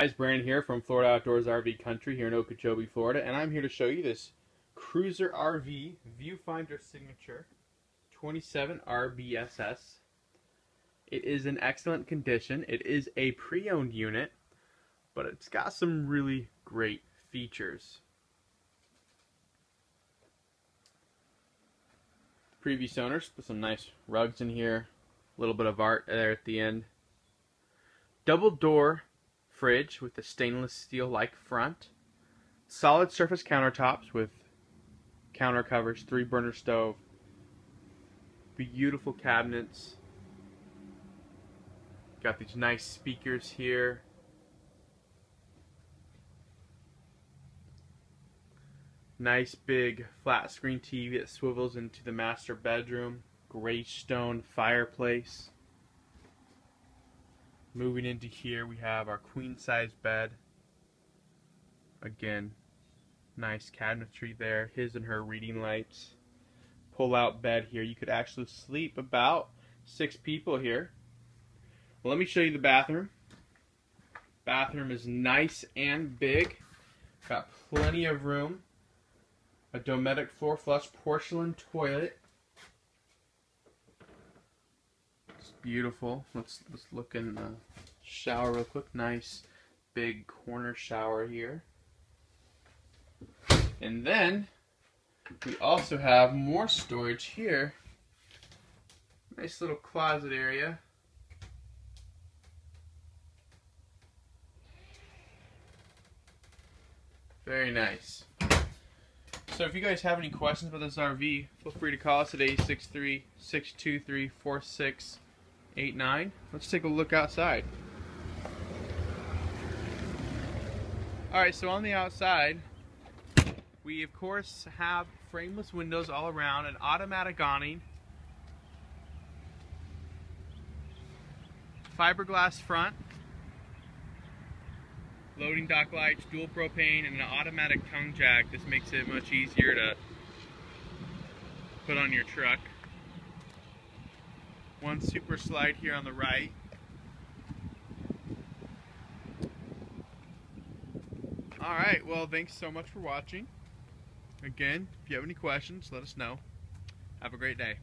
Guys, Brandon here from Florida Outdoors RV Country here in Okeechobee, Florida, and I'm here to show you this Cruiser RV Viewfinder Signature 27RBSS. It is in excellent condition. It is a pre-owned unit, but it's got some really great features. The previous owners put some nice rugs in here, a little bit of art there at the end. Double door fridge with a stainless steel-like front, solid surface countertops with counter covers, 3-burner stove, beautiful cabinets, got these nice speakers here, nice big flat screen TV that swivels into the master bedroom, gray stone fireplace. Moving into here, we have our queen-size bed. Again, nice cabinetry there. His and her reading lights. Pull-out bed here. You could actually sleep about 6 people here. Well, let me show you the bathroom. Bathroom is nice and big. Got plenty of room. A Dometic floor flush porcelain toilet. Beautiful. Let's look in the shower real quick. Nice big corner shower here. And then we also have more storage here. Nice little closet area. Very nice. So if you guys have any questions about this RV, feel free to call us at 863-623-4689. Let's take a look outside. Alright, so on the outside, we of course have frameless windows all around, an automatic awning, fiberglass front, loading dock lights, dual propane, and an automatic tongue jack. This makes it much easier to put on your truck. One super slide here on the right. Alright, well, thanks so much for watching. Again, if you have any questions, let us know. Have a great day.